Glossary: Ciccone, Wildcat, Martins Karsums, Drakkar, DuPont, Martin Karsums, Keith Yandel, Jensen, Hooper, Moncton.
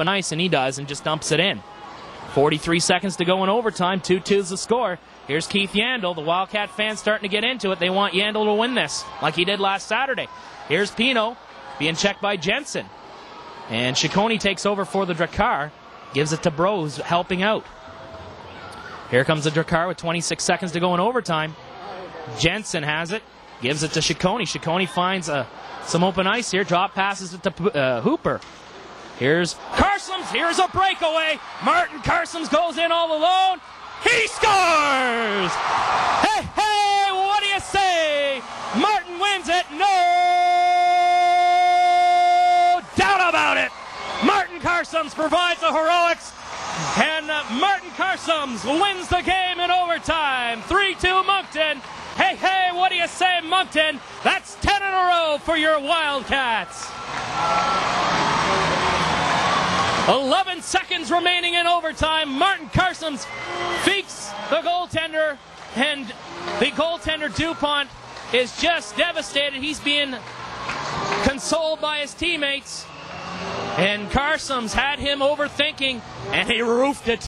and ice, and he does, and just dumps it in. 43 seconds to go in overtime. 2-2's the score. Here's Keith Yandel. The Wildcat fans starting to get into it. They want Yandel to win this, like he did last Saturday. Here's Pino being checked by Jensen. And Ciccone takes over for the Drakkar. Gives it to Bros, helping out. Here comes the Drakkar with 26 seconds to go in overtime. Jensen has it. Gives it to Ciccone. Ciccone finds some open ice here. Drop passes it to Hooper. Here's Karsums. Here's a breakaway. Martin Karsums goes in all alone. He scores! Hey, hey, what do you say? Martin wins it. No doubt about it. Martin Karsums provides the heroics. And Martin Karsums wins the game in overtime. 3-2 Moncton. Hey, hey, what do you say, Moncton? That's 10 in a row for your Wildcats. 11 seconds remaining in overtime. Martin Karsums fakes the goaltender, and the goaltender DuPont is just devastated. He's being consoled by his teammates, and Karsums had him overthinking, and he roofed it.